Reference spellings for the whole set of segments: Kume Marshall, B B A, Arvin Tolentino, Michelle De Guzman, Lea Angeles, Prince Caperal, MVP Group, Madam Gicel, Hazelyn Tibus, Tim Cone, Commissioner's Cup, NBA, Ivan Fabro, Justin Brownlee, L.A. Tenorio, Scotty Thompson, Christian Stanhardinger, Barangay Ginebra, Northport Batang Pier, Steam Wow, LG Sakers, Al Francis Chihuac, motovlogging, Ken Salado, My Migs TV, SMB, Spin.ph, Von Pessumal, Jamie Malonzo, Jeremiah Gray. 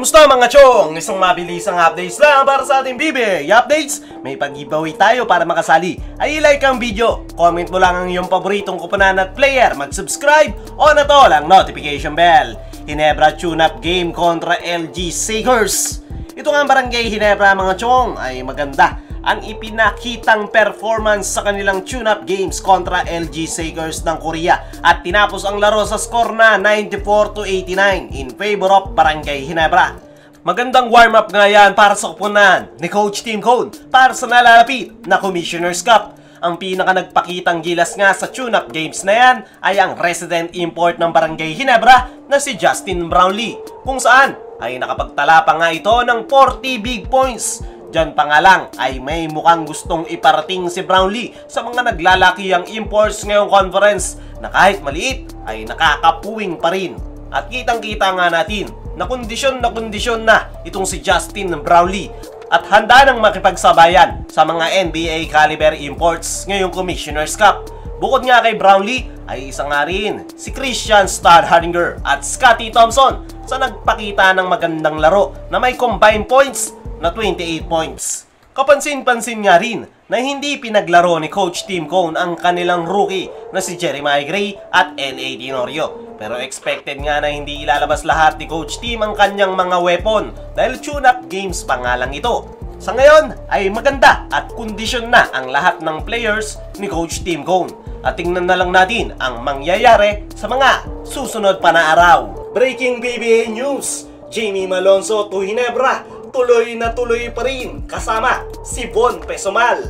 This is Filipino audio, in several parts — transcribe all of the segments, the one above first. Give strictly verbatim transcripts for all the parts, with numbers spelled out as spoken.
Kumusta mga chong? Isang mabilisang updates lang para sa ating B B A updates. May pag-giveaway tayo para makasali. Ay like ang video, comment mo lang ang iyong paboritong kuponan at player, mag-subscribe, on at all ang notification bell. Ginebra tune-up game kontra L G Sakers. Ito nga ang Barangay Ginebra mga chong ay maganda ang ipinakitang performance sa kanilang tune-up games kontra L G Sakers ng Korea at tinapos ang laro sa score na ninety-four to eighty-nine in favor of Barangay Ginebra. Magandang warm-up nga yan para sa kupunan ni Coach Tim Cone para sa nalalapit na Commissioner's Cup. Ang pinaka nagpakitang gilas nga sa tune-up games na yan ay ang resident import ng Barangay Ginebra na si Justin Brownlee, kung saan ay nakapagtala pa nga ito ng forty big points. Diyan pa nga lang ay may mukhang gustong iparating si Brownlee sa mga naglalaki ang imports ngayong conference na kahit maliit ay nakakapuwing pa rin. At kitang-kita nga natin na kondisyon na kondisyon na itong si Justin Brownlee at handa ng makipagsabayan sa mga N B A caliber imports ngayong Commissioner's Cup. Bukod nga kay Brownlee ay isa nga rin si Christian Stanhardinger at Scotty Thompson sa nagpakita ng magandang laro na may combined points na twenty-eight points. Kapansin-pansin nga rin na hindi pinaglaro ni Coach Tim Cone ang kanilang rookie na si Jeremiah Gray at L A Tenorio. Pero expected nga na hindi ilalabas lahat ni Coach Tim ang kanyang mga weapon dahil tune-up games pa nga lang ito. Sa ngayon ay maganda at kondisyon na ang lahat ng players ni Coach Tim Cone. At tingnan na lang natin ang mangyayari sa mga susunod pa na araw. Breaking B B A News! Jamie Malonzo to Ginebra! Tuloy na tuloy pa rin kasama si Von Pessumal.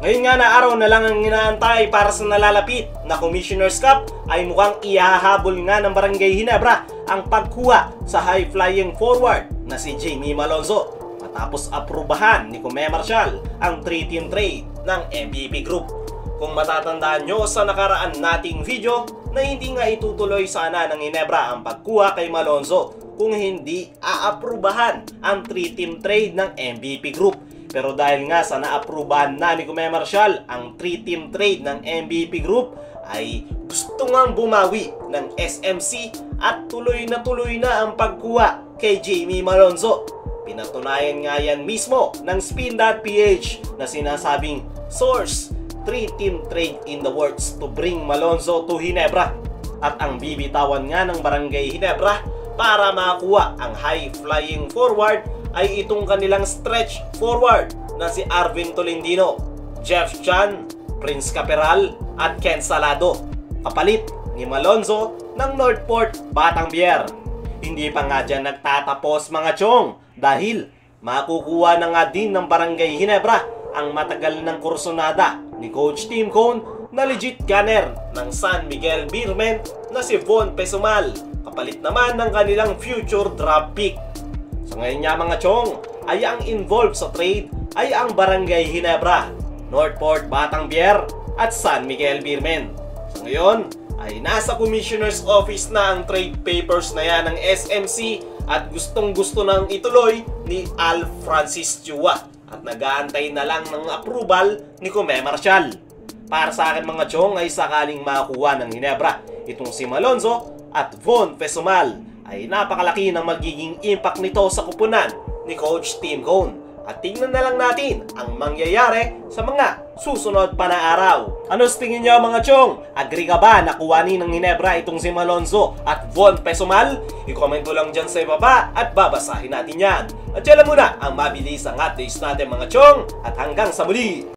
Ngayon nga na araw na lang ang inaantay para sa nalalapit na Commissioner's Cup ay mukhang ihahabol nga ng Barangay Ginebra ang pagkuha sa high-flying forward na si Jamie Malonzo matapos aprubahan ni Kume Marshall ang three-team trade ng M V P Group. Kung matatandaan nyo sa nakaraan nating video na hindi nga itutuloy sana ng Ginebra ang pagkuha kay Malonzo kung hindi aaprubahan ang three-team trade ng M V P Group. Pero dahil nga sa naaprubahan na ni Kume Marshall ang three-team trade ng M V P Group, ay gusto nga bumawi ng S M C at tuloy na tuloy na ang pagkuha kay Jamie Malonzo. Pinatunayan nga yan mismo ng Spin.ph na sinasabing source, three-team trade in the works to bring Malonzo to Ginebra. At ang bibitawan nga ng Barangay Ginebra para makuha ang high-flying forward ay itong kanilang stretch forward na si Arvin Tolentino, Jeff Chan, Prince Caperal at Ken Salado, kapalit ni Malonzo ng Northport Batang Pier. Hindi pa nga dyan nagtatapos mga chong dahil makukuha na nga din ng Barangay Ginebra ang matagal ng kursonada ni Coach Tim Cone na legit gunner ng San Miguel Beermen na si Von Pessumal, kapalit naman ng kanilang future draft pick. Sa ngayon nga mga chong, ay ang involved sa trade ay ang Barangay Ginebra, Northport Batang Pier at San Miguel Beermen. Sa ngayon ay nasa Commissioner's Office na ang trade papers na yan ng S M C at gustong gusto nang ituloy ni Al Francis Chihuac at nag-aantay na lang ng approval ni Kume Marshall. Para sa akin mga chong ay sakaling makakuha ng Ginebra itong si Malonzo at Von Pessumal ay napakalaki ng magiging impact nito sa kupunan ni Coach Tim Cone. At tingnan na lang natin ang mangyayari sa mga susunod pa na araw. Ano sa tingin niyo mga chong? Agree ka ba na kuwanin ng Ginebra itong si Malonzo at Von Pessumal? I-comment mo lang dyan sa ibaba at babasahin natin yan. At yan lang muna ang mabilis ang updates natin mga chong at hanggang sa muli!